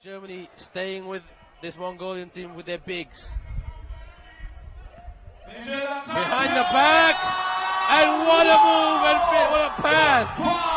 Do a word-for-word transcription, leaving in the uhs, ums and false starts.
Germany staying with this Mongolian team with their bigs. Behind the back, and what a move, and what a pass!